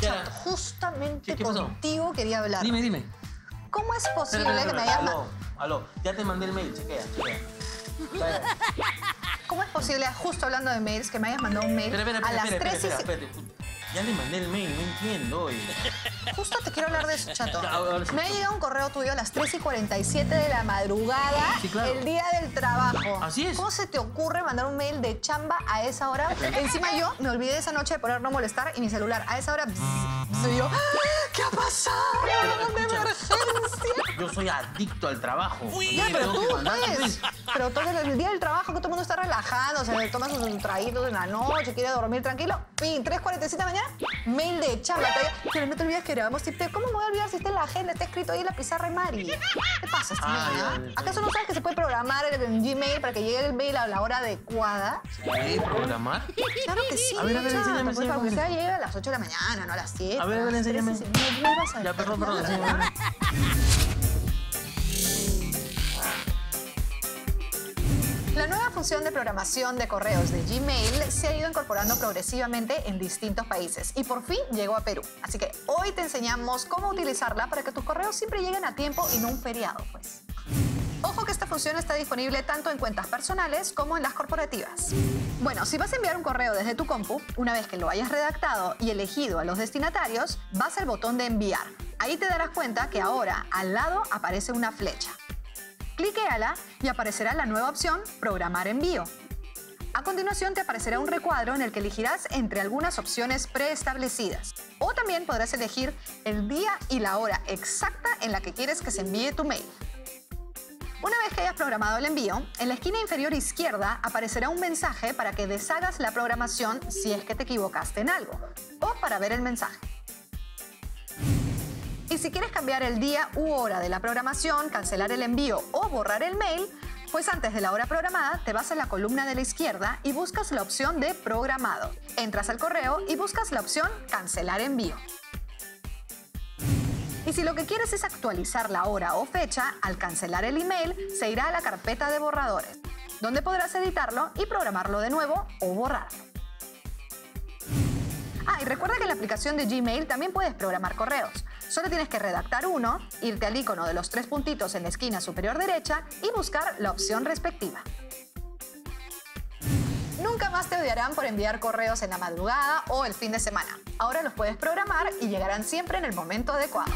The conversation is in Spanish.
Diana, justamente ¿qué contigo quería hablar. Dime, dime. ¿Cómo es posible que me hayas mandado? Aló, aló, ya te mandé el mail, chequea, chequea. ¿Cómo es posible, justo hablando de mails, que me hayas mandado un mail a las 3 y... Ya le mandé el mail, no entiendo. Justo te quiero hablar de eso, chato. Me ha llegado un correo tuyo a las 3:47 de la madrugada, sí, claro, el día del trabajo. Así es. ¿Cómo se te ocurre mandar un mail de chamba a esa hora? Encima yo me olvidé esa noche de poner no molestar y mi celular a esa hora... Y yo, ¿qué ha pasado? ¡Una emergencia! Yo soy adicto al trabajo. Uy, ya, pero tú, pues. Pero todo el día del trabajo, que todo el mundo está relajado, o sea, toma sus traguitos en la noche, quiere dormir tranquilo. Y 3:47 de la mañana, mail de charla. Pero no te olvides que grabamos tip. ¿Cómo me voy a olvidar si está en la agenda, está escrito ahí en la pizarra de Mari? ¿Qué pasa, señora? ¿Acaso no sabes que se puede programar en Gmail para que llegue el mail a la hora adecuada? ¿Se puede programar? Claro que sí. A ver, enséñame. Para que usted llegue a las 8 de la mañana, no a las 7. A ver, enséñame. Ya, perdón, perdón. La nueva función de programación de correos de Gmail se ha ido incorporando progresivamente en distintos países y por fin llegó a Perú. Así que hoy te enseñamos cómo utilizarla para que tus correos siempre lleguen a tiempo y no un feriado, pues. Ojo que esta función está disponible tanto en cuentas personales como en las corporativas. Bueno, si vas a enviar un correo desde tu compu, una vez que lo hayas redactado y elegido a los destinatarios, vas al botón de enviar. Ahí te darás cuenta que ahora al lado aparece una flecha. Cliquéala y aparecerá la nueva opción Programar envío. A continuación te aparecerá un recuadro en el que elegirás entre algunas opciones preestablecidas. O también podrás elegir el día y la hora exacta en la que quieres que se envíe tu mail. Una vez que hayas programado el envío, en la esquina inferior izquierda aparecerá un mensaje para que deshagas la programación si es que te equivocaste en algo, o para ver el mensaje. Y si quieres cambiar el día u hora de la programación, cancelar el envío o borrar el mail, pues antes de la hora programada te vas a la columna de la izquierda y buscas la opción de Programado. Entras al correo y buscas la opción Cancelar envío. Y si lo que quieres es actualizar la hora o fecha, al cancelar el email se irá a la carpeta de borradores, donde podrás editarlo y programarlo de nuevo o borrarlo. Ah, y recuerda que en la aplicación de Gmail también puedes programar correos. Solo tienes que redactar uno, irte al icono de los 3 puntitos en la esquina superior derecha y buscar la opción respectiva. Nunca más te odiarán por enviar correos en la madrugada o el fin de semana. Ahora los puedes programar y llegarán siempre en el momento adecuado.